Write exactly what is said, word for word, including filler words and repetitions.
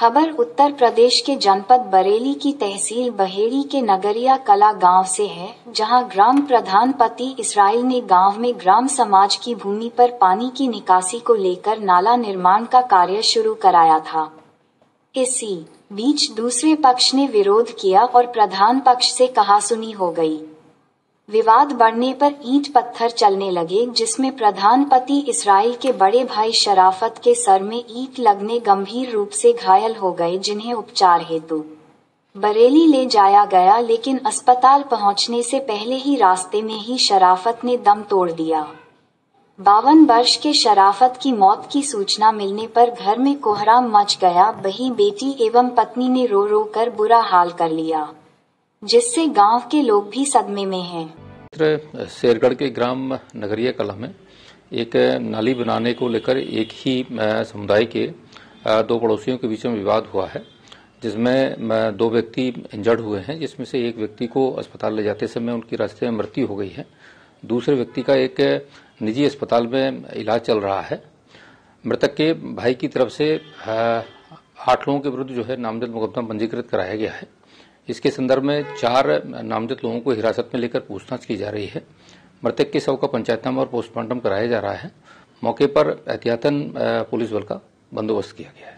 खबर उत्तर प्रदेश के जनपद बरेली की तहसील बहेड़ी के नगरिया कला गांव से है, जहां ग्राम प्रधान पति इसराइल ने गांव में ग्राम समाज की भूमि पर पानी की निकासी को लेकर नाला निर्माण का कार्य शुरू कराया था। इसी बीच दूसरे पक्ष ने विरोध किया और प्रधान पक्ष से कहासुनी हो गई। विवाद बढ़ने पर ईंट पत्थर चलने लगे, जिसमें प्रधान पति इसराइल के बड़े भाई शराफत के सर में ईंट लगने गंभीर रूप से घायल हो गए, जिन्हें उपचार हेतु बरेली ले जाया गया, लेकिन अस्पताल पहुंचने से पहले ही रास्ते में ही शराफत ने दम तोड़ दिया। बावन वर्ष के शराफत की मौत की सूचना मिलने पर घर में कोहराम मच गया। वही बेटी एवं पत्नी ने रो रो कर बुरा हाल कर लिया, जिससे गांव के लोग भी सदमे में हैं। शेरगढ़ के ग्राम नगरिया कला में एक नाली बनाने को लेकर एक ही समुदाय के दो पड़ोसियों के बीच में विवाद हुआ है, जिसमें दो व्यक्ति इंजर्ड हुए हैं, जिसमें से एक व्यक्ति को अस्पताल ले जाते समय उनकी रास्ते में मृत्यु हो गई है। दूसरे व्यक्ति का एक निजी अस्पताल में इलाज चल रहा है। मृतक के भाई की तरफ से आठ लोगों के विरुद्ध जो है नामजद मुकदमा पंजीकृत कराया गया है। इसके संदर्भ में चार नामजद लोगों को हिरासत में लेकर पूछताछ की जा रही है। मृतक के शव का पंचायतनामा और पोस्टमार्टम कराया जा रहा है। मौके पर एहतियातन पुलिस बल का बंदोबस्त किया गया है।